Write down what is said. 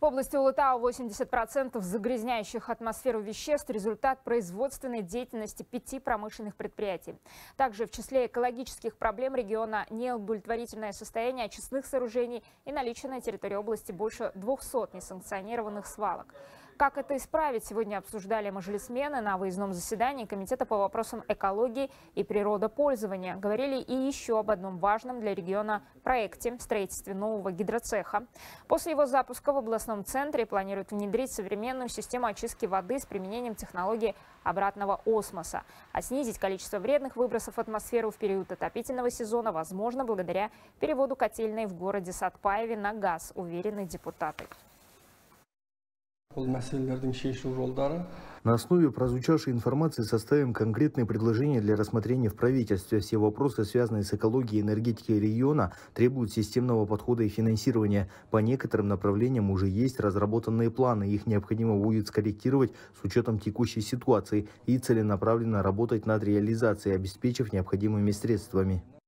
В области Ұлытау 80% загрязняющих атмосферу веществ – результат производственной деятельности 5 промышленных предприятий. Также в числе экологических проблем региона неудовлетворительное состояние очистных сооружений и наличие на территории области больше 200 несанкционированных свалок. Как это исправить, сегодня обсуждали мажилисмены на выездном заседании Комитета по вопросам экологии и природопользования. Говорили и еще об одном важном для региона проекте – строительстве нового гидроцеха. После его запуска в областном центре планируют внедрить современную систему очистки воды с применением технологии обратного осмоса. А снизить количество вредных выбросов в атмосферу в период отопительного сезона возможно благодаря переводу котельной в городе Сатпаеве на газ, уверены депутаты. На основе прозвучавшей информации составим конкретные предложения для рассмотрения в правительстве. Все вопросы, связанные с экологией и энергетикой региона, требуют системного подхода и финансирования. По некоторым направлениям уже есть разработанные планы. Их необходимо будет скорректировать с учетом текущей ситуации и целенаправленно работать над реализацией, обеспечив необходимыми средствами.